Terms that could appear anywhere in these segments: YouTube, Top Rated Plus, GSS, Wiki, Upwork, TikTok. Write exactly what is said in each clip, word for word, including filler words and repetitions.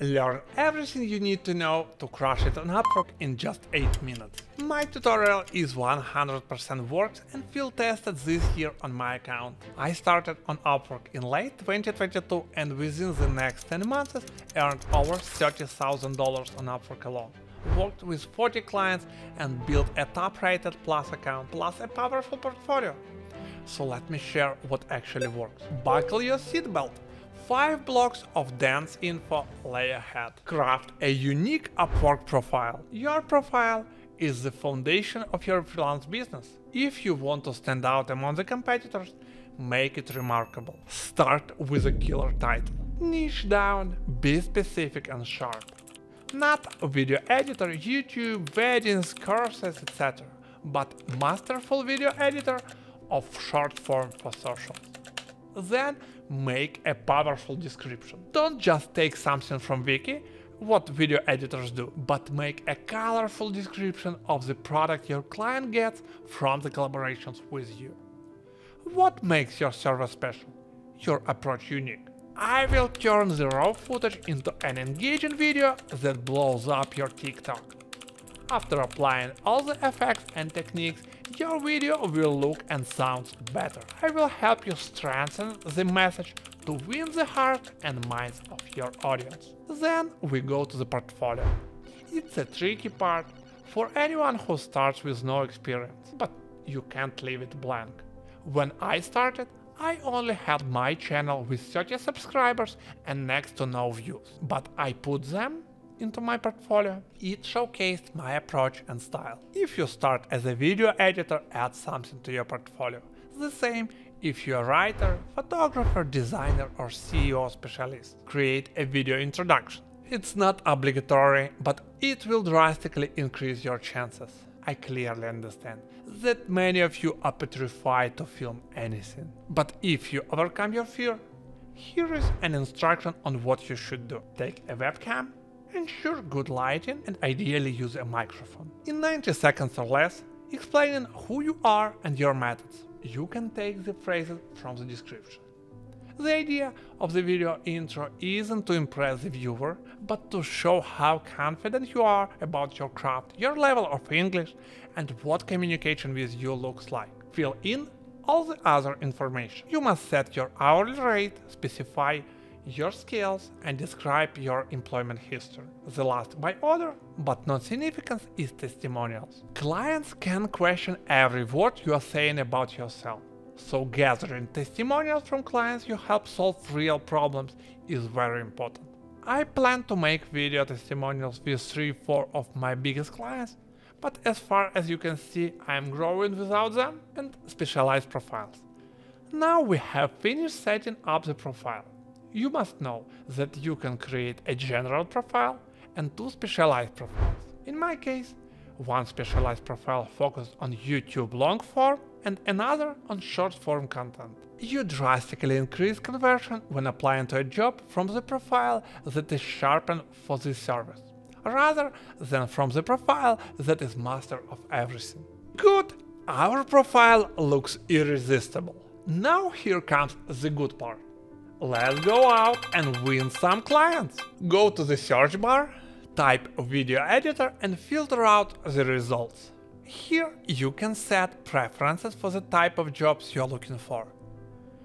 Learn everything you need to know to crush it on Upwork in just eight minutes. My tutorial is one hundred percent worked and field tested this year on my account. I started on Upwork in late twenty twenty-two and within the next ten months earned over thirty thousand dollars on Upwork alone. Worked with forty clients and built a top-rated Plus account plus a powerful portfolio. So let me share what actually works. Buckle your seatbelt. Five blocks of dance info lay ahead. Craft a unique Upwork profile. Your profile is the foundation of your freelance business. If you want to stand out among the competitors, make it remarkable. Start with a killer title. Niche down, be specific and sharp. Not a video editor, YouTube, weddings, courses, et cetera, but masterful video editor of short form for socials. Then make a powerful description. Don't just take something from Wiki, what video editors do, but make a colorful description of the product your client gets from the collaborations with you. What makes your service special? Your approach unique. I will turn the raw footage into an engaging video that blows up your TikTok. After applying all the effects and techniques, your video will look and sound better. I will help you strengthen the message to win the hearts and minds of your audience. Then we go to the portfolio. It's a tricky part for anyone who starts with no experience, but you can't leave it blank. When I started, I only had my channel with thirty subscribers and next to no views, but I put them into my portfolio. It showcased my approach and style. If you start as a video editor, add something to your portfolio. The same if you're a writer, photographer, designer or C E O specialist. Create a video introduction. It's not obligatory, but it will drastically increase your chances. I clearly understand that many of you are petrified to film anything. But if you overcome your fear, here is an instruction on what you should do. Take a webcam, ensure good lighting and ideally use a microphone. In ninety seconds or less, explaining who you are and your methods. You can take the phrases from the description. The idea of the video intro isn't to impress the viewer, but to show how confident you are about your craft, your level of English, and what communication with you looks like. Fill in all the other information. You must set your hourly rate, specify your skills and describe your employment history. The last by order, but not significance, is testimonials. Clients can question every word you are saying about yourself. So gathering testimonials from clients you help solve real problems is very important. I plan to make video testimonials with three to four of my biggest clients, but as far as you can see, I am growing without them and specialized profiles. Now we have finished setting up the profile. You must know that you can create a general profile and two specialized profiles. In my case, one specialized profile focused on YouTube long form and another on short form content. You drastically increase conversion when applying to a job from the profile that is sharpened for this service, rather than from the profile that is master of everything. Good! Our profile looks irresistible. Now here comes the good part. Let's go out and win some clients. Go to the search bar, type video editor and filter out the results. Here you can set preferences for the type of jobs you're looking for.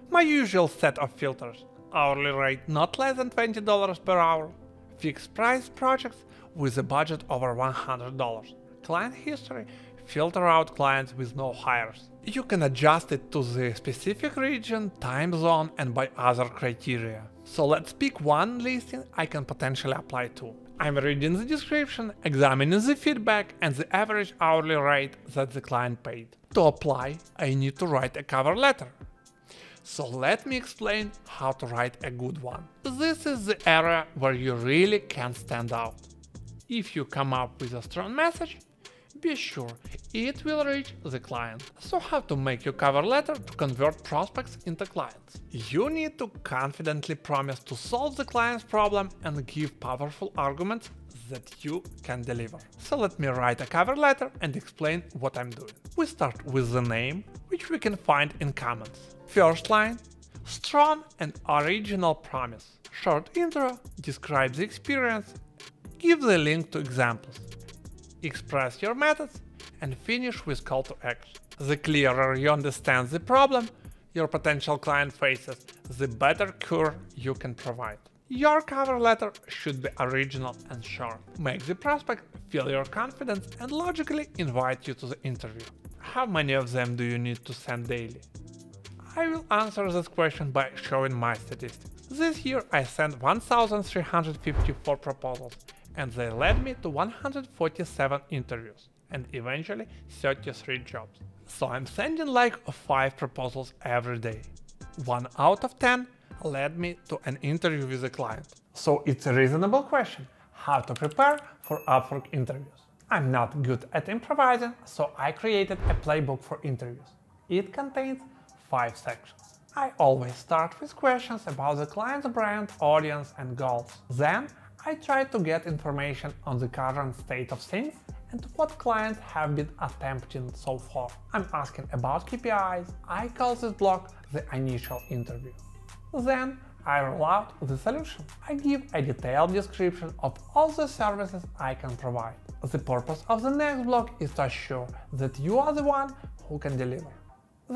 My usual set of filters: hourly rate not less than twenty dollars per hour, fixed price projects with a budget over one hundred dollars, client history, filter out clients with no hires. You can adjust it to the specific region, time zone and by other criteria. So let's pick one listing I can potentially apply to. I'm reading the description, examining the feedback and the average hourly rate that the client paid. To apply, I need to write a cover letter. So let me explain how to write a good one. This is the area where you really can stand out. If you come up with a strong message, be sure it will reach the client. So how to make your cover letter to convert prospects into clients? You need to confidently promise to solve the client's problem and give powerful arguments that you can deliver. So let me write a cover letter and explain what I'm doing. We start with the name, which we can find in comments. First line, strong and original promise. Short intro, describe the experience, give the link to examples, express your methods, and finish with call to action. The clearer you understand the problem your potential client faces, the better cure you can provide. Your cover letter should be original and short. Make the prospect feel your confidence and logically invite you to the interview. How many of them do you need to send daily? I will answer this question by showing my statistics. This year I sent one thousand three hundred fifty-four proposals, and they led me to one hundred forty-seven interviews and eventually thirty-three jobs. So I'm sending like five proposals every day. one out of ten led me to an interview with a client. So it's a reasonable question, how to prepare for Upwork interviews. I'm not good at improvising, so I created a playbook for interviews. It contains five sections. I always start with questions about the client's brand, audience and goals. Then I try to get information on the current state of things and what clients have been attempting so far. I'm asking about K P Is. I call this block the initial interview. Then I roll out the solution. I give a detailed description of all the services I can provide. The purpose of the next block is to assure that you are the one who can deliver.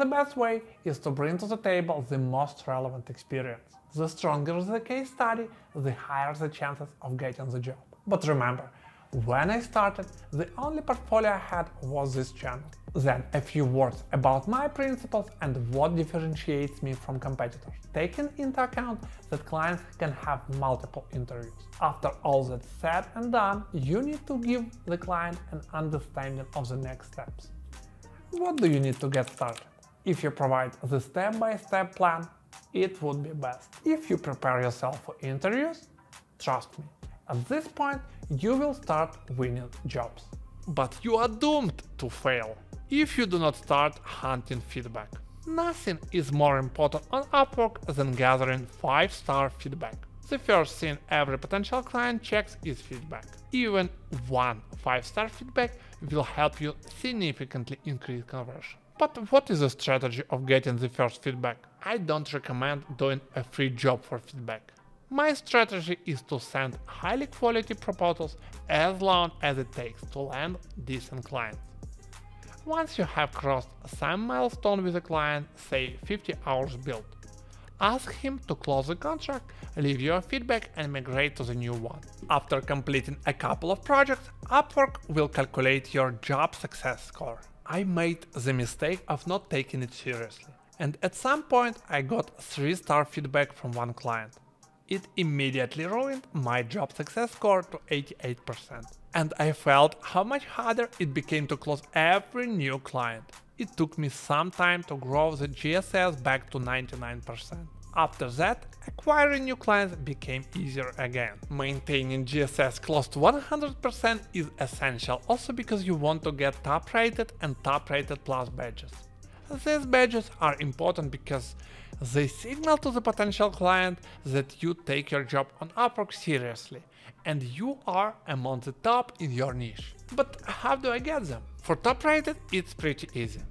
The best way is to bring to the table the most relevant experience. The stronger the case study, the higher the chances of getting the job. But remember, when I started, the only portfolio I had was this channel. Then a few words about my principles and what differentiates me from competitors, taking into account that clients can have multiple interviews. After all that's said and done, you need to give the client an understanding of the next steps. What do you need to get started? If you provide the step-by-step plan, it would be best. If you prepare yourself for interviews, trust me, at this point you will start winning jobs. But you are doomed to fail if you do not start hunting feedback. Nothing is more important on Upwork than gathering five-star feedback. The first thing every potential client checks is feedback. Even one five-star feedback will help you significantly increase conversion. But what is the strategy of getting the first feedback? I don't recommend doing a free job for feedback. My strategy is to send highly quality proposals as long as it takes to land decent clients. Once you have crossed some milestone with a client, say fifty hours billed, ask him to close the contract, leave your feedback and migrate to the new one. After completing a couple of projects, Upwork will calculate your job success score. I made the mistake of not taking it seriously, and at some point I got three-star feedback from one client. It immediately ruined my job success score to eighty-eight percent, and I felt how much harder it became to close every new client. It took me some time to grow the G S S back to ninety-nine percent. After that, acquiring new clients became easier again. Maintaining G S S close to one hundred percent is essential also because you want to get top rated and top rated plus badges. These badges are important because they signal to the potential client that you take your job on Upwork seriously and you are among the top in your niche. But how do I get them? For top rated, it's pretty easy.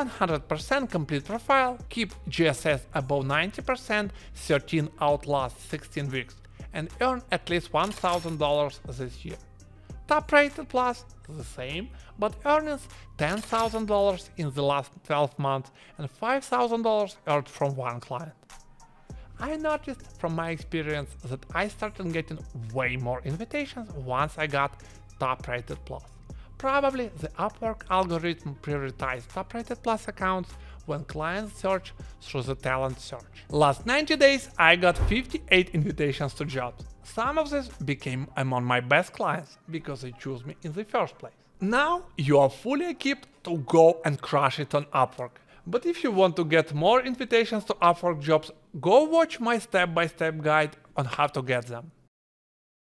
one hundred percent complete profile, keep G S S above ninety percent, thirteen out last sixteen weeks, and earn at least one thousand dollars this year. Top rated plus, the same, but earnings ten thousand dollars in the last twelve months and five thousand dollars earned from one client. I noticed from my experience that I started getting way more invitations once I got top rated plus. Probably the Upwork algorithm prioritized top-rated plus accounts when clients search through the talent search. Last ninety days I got fifty-eight invitations to jobs. Some of these became among my best clients because they chose me in the first place. Now you are fully equipped to go and crush it on Upwork. But if you want to get more invitations to Upwork jobs, go watch my step-by-step guide on how to get them.